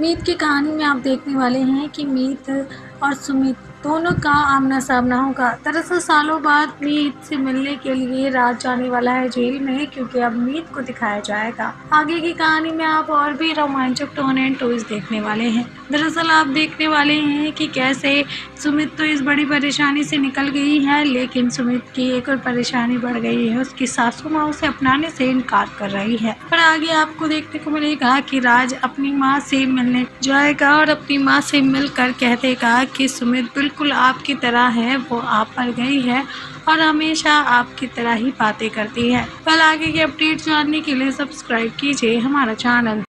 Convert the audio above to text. मीत की कहानी में आप देखने वाले हैं कि मीत और सुमित दोनों का आमना सामना होगा। दरअसल सालों बाद मीत से मिलने के लिए राज जाने वाला है जेल में, क्योंकि अब मीत को दिखाया जाएगा। आगे की कहानी में आप और भी रोमांचक टर्न एंड ट्विस्ट देखने वाले हैं। दरअसल आप देखने वाले हैं कि कैसे सुमित तो इस बड़ी परेशानी से निकल गई है, लेकिन सुमित की एक और परेशानी बढ़ गई है। उसकी सासू माँ उसे अपनाने से इनकार कर रही है। पर आगे आपको देखने को मिलेगा कि राज अपनी माँ से मिलने जाएगा और अपनी माँ से मिलकर कह देगा कि सुमित बिल्कुल आपकी तरह है, वो आप पर गई है और हमेशा आपकी तरह ही बातें करती है। कल आगे के अपडेट जानने के लिए सब्सक्राइब कीजिए हमारा चैनल।